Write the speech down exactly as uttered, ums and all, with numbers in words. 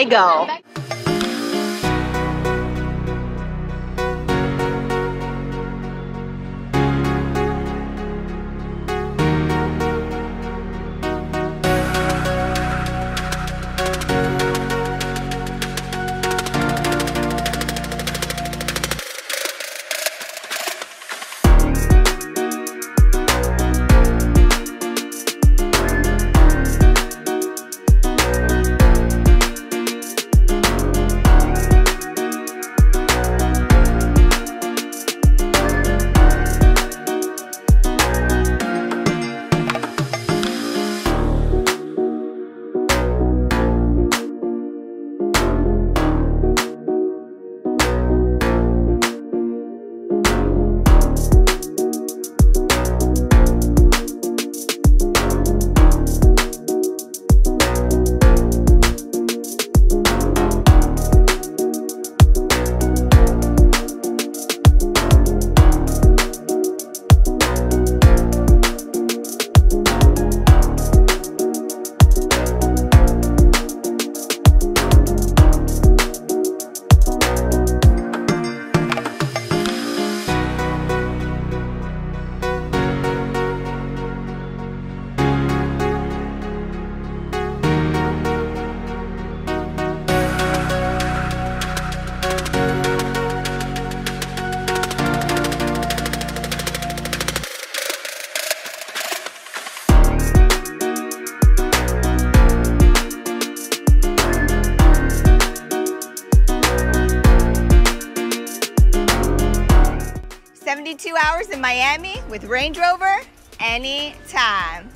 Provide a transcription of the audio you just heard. I go. seventy-two hours in Miami with Range Rover anytime.